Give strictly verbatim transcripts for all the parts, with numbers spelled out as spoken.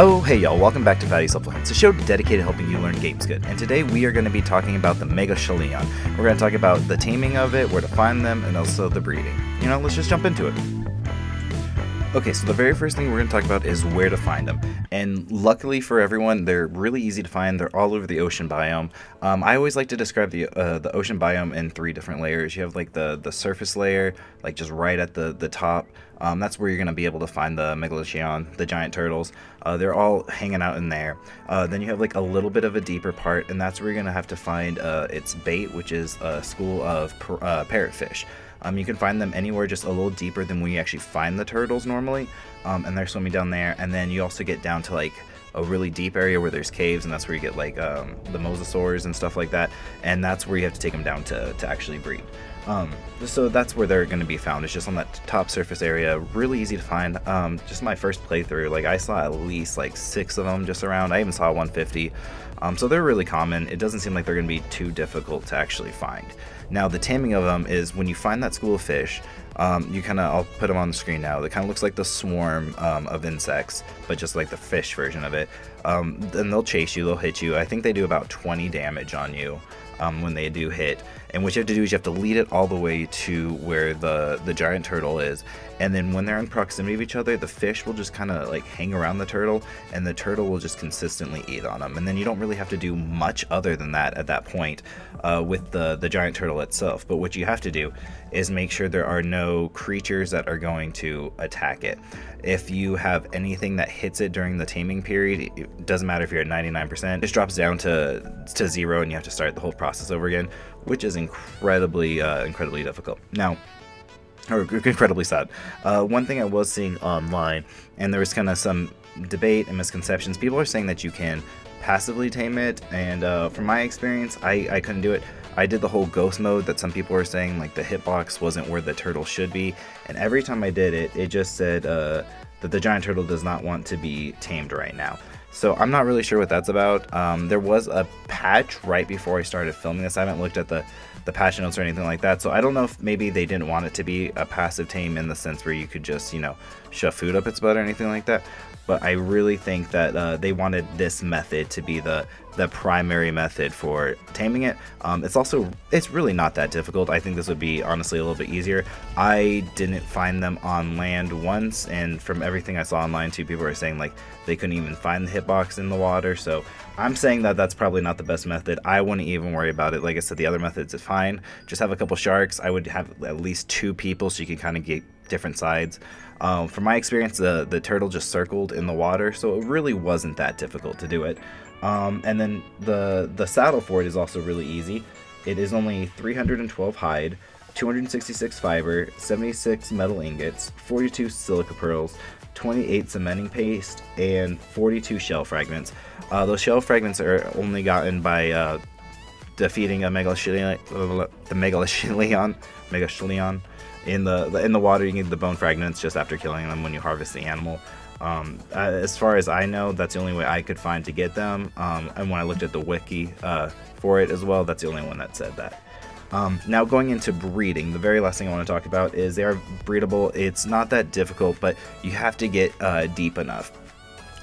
Oh hey y'all, welcome back to Fatty's Supplement, a show dedicated to helping you learn games good, and today we are going to be talking about the Megachelon. We're going to talk about the taming of it, where to find them, and also the breeding. You know, let's just jump into it. Okay, so the very first thing we're going to talk about is where to find them, and luckily for everyone, they're really easy to find. They're all over the ocean biome. Um, I always like to describe the uh, the ocean biome in three different layers. You have like the, the surface layer, like just right at the, the top. Um, that's where you're going to be able to find the Megachelon, the giant turtles. Uh, they're all hanging out in there. Uh, then you have like a little bit of a deeper part, and that's where you're going to have to find uh, its bait, which is a school of par uh, parrotfish. Um, you can find them anywhere just a little deeper than we actually find the turtles normally, um, and they're swimming down there. And then you also get down to like a really deep area where there's caves, and that's where you get like um, the mosasaurs and stuff like that, and that's where you have to take them down to, to actually breed. Um, so that's where they're going to be found. It's just on that top surface area, really easy to find. Um, just my first playthrough, like I saw at least like six of them just around. I even saw one fifty. Um, so they're really common. It doesn't seem like they're going to be too difficult to actually find. Now the taming of them is when you find that school of fish, um, you kind of, I'll put them on the screen now. It kind of looks like the swarm um, of insects, but just like the fish version of it. Um, then they'll chase you, they'll hit you. I think they do about twenty damage on you. Um, when they do hit, and what you have to do is you have to lead it all the way to where the the giant turtle is, and then when they're in proximity of each other, the fish will just kind of like hang around the turtle, and the turtle will just consistently eat on them, and then you don't really have to do much other than that at that point uh, with the the giant turtle itself. But what you have to do is make sure there are no creatures that are going to attack it. If you have anything that hits it during the taming period, it doesn't matter if you're at ninety-nine percent, it just drops down to to zero, and you have to start the whole process process over again, which is incredibly uh, incredibly difficult now, or incredibly sad. Uh, one thing I was seeing online, and there was kind of some debate and misconceptions, people are saying that you can passively tame it, and uh, from my experience, I, I couldn't do it. I did the whole ghost mode that some people were saying, like the hitbox wasn't where the turtle should be, and every time I did it, it just said uh, that the giant turtle does not want to be tamed right now. So I'm not really sure what that's about. Um, there was a patch right before I started filming this. I haven't looked at the, the patch notes or anything like that. So I don't know if maybe they didn't want it to be a passive tame in the sense where you could just, you know, shove food up its butt or anything like that. But I really think that uh, they wanted this method to be the, the primary method for taming it. Um, it's also, it's really not that difficult. I think this would be honestly a little bit easier. I didn't find them on land once, and from everything I saw online too, people were saying like they couldn't even find the hitbox in the water. So I'm saying that that's probably not the best method. I wouldn't even worry about it. Like I said, the other methods are fine. Just have a couple sharks. I would have at least two people so you can kind of get different sides. Um, from my experience, the, the turtle just circled in the water, so it really wasn't that difficult to do it. Um, and then the, the saddle for it is also really easy. It is only three hundred twelve hide, two hundred sixty-six fiber, seventy-six metal ingots, forty-two silica pearls, twenty-eight cementing paste, and forty-two shell fragments. Uh, those shell fragments are only gotten by uh, defeating a Megachelon, the Megachelon, Megachelon. In the in the water, you need the bone fragments just after killing them when you harvest the animal. Um, as far as I know, that's the only way I could find to get them. Um, and when I looked at the wiki uh, for it as well, that's the only one that said that. Um, now going into breeding, the very last thing I want to talk about is they are breedable. It's not that difficult, but you have to get uh, deep enough.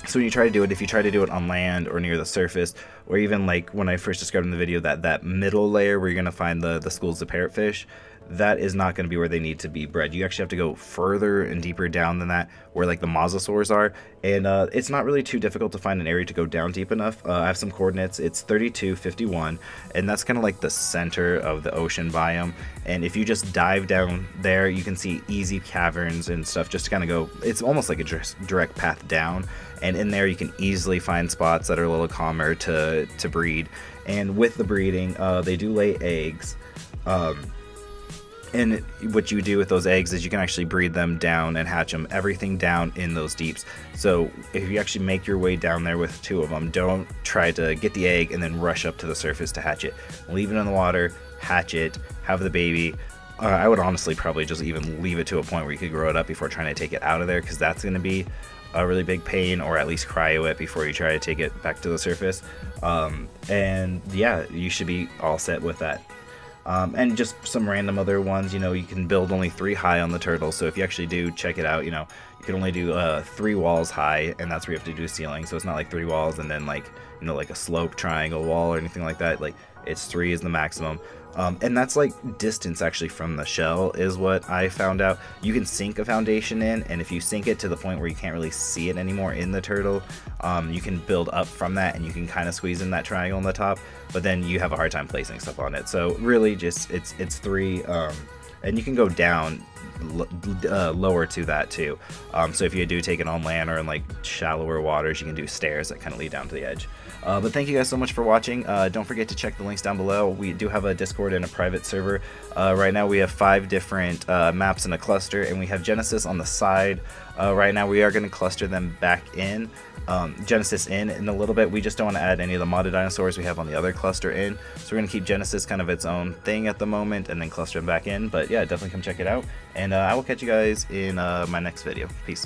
So when you try to do it, if you try to do it on land or near the surface, or even like when I first described in the video, that, that middle layer where you're going to find the, the schools of parrotfish, that is not going to be where they need to be bred. You actually have to go further and deeper down than that, where like the mosasaurs are. And uh, it's not really too difficult to find an area to go down deep enough. Uh, I have some coordinates. It's thirty-two, fifty-one, and that's kind of like the center of the ocean biome. And if you just dive down there, you can see easy caverns and stuff just to kind of go. It's almost like a direct path down. And in there, you can easily find spots that are a little calmer to, to breed. And with the breeding, uh, they do lay eggs. Um, And what you do with those eggs is you can actually breed them down and hatch them, everything down in those deeps. So if you actually make your way down there with two of them, don't try to get the egg and then rush up to the surface to hatch it. Leave it in the water, hatch it, have the baby. Uh, I would honestly probably just even leave it to a point where you could grow it up before trying to take it out of there, because that's going to be a really big pain, or at least cryo it before you try to take it back to the surface. Um, and yeah, you should be all set with that. Um, and just some random other ones. You know, you can build only three high on the turtle, so if you actually do check it out, you know, you can only do uh, three walls high, and that's where you have to do ceiling. So it's not like three walls and then like, you know, like a slope triangle wall or anything like that. Like, it's three is the maximum. Um, and that's like distance actually from the shell is what I found out. You can sink a foundation in, and if you sink it to the point where you can't really see it anymore in the turtle, um, you can build up from that, and you can kind of squeeze in that triangle on the top, but then you have a hard time placing stuff on it. So really just it's it's three, um, and you can go down uh, lower to that too. Um, so if you do take it on land or in like shallower waters, you can do stairs that kind of lead down to the edge. Uh, but thank you guys so much for watching. Uh, don't forget to check the links down below. We do have a Discord and a private server. Uh, right now we have five different uh, maps in a cluster, and we have Genesis on the side. Uh, right now we are going to cluster them back in, um, Genesis in in a little bit. We just don't want to add any of the modded dinosaurs we have on the other cluster in. So we're going to keep Genesis kind of its own thing at the moment and then cluster them back in. But yeah, definitely come check it out. And uh, I will catch you guys in uh, my next video. Peace.